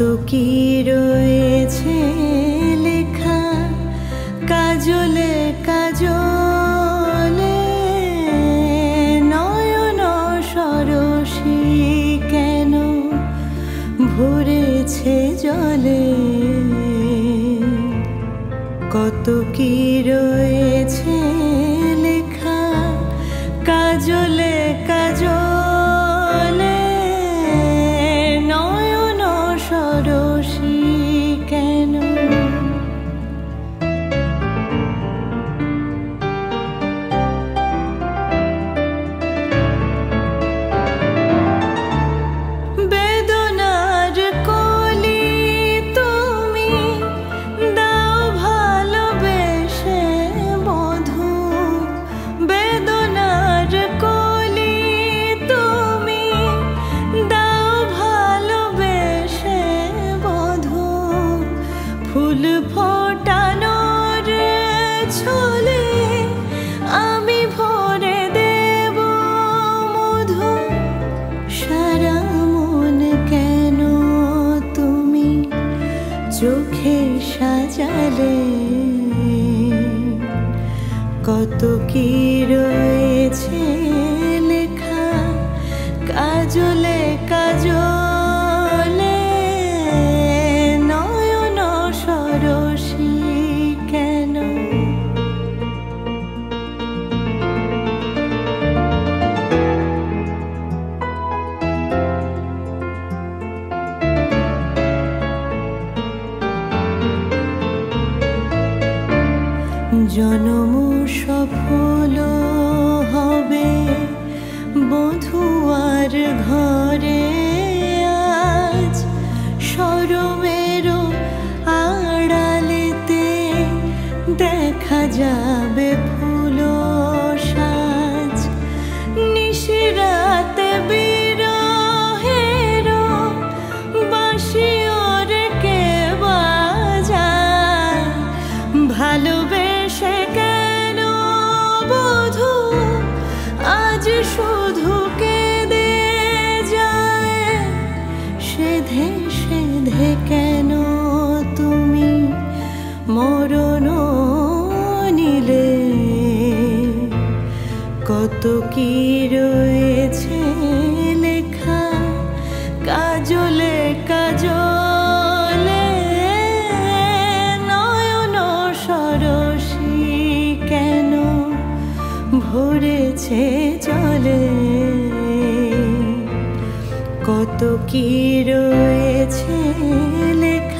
तो की রয়েছে লেখা কাজলে কাজলে নয়ন সরসী কেন ভরেছে জলে কত কি রয়েছে লেখা কাজলে কাজলে নয়ন সরসী কেন চোখে সাজালে কত কি রয়েছে লেখা কাজলে কাজলে নয়ন সরসী কেন জনম সফল হবে বধুয়ার ঘরে আজ শরমের আড়ালেতে দেখা যাবে ফুল সাজ নিশিরাতে বিরহের বাঁশি ওরে কে বাজায় ভালোবেসে শুধু কেঁদে যায় সেধে সেধে কেন তুমি মরণ নিলে কত কি রয়েছে লেখা কাজলে কাজলে নয়ন সরসী কেন ভরেছে চলে কত কি রয়েছে লেখা।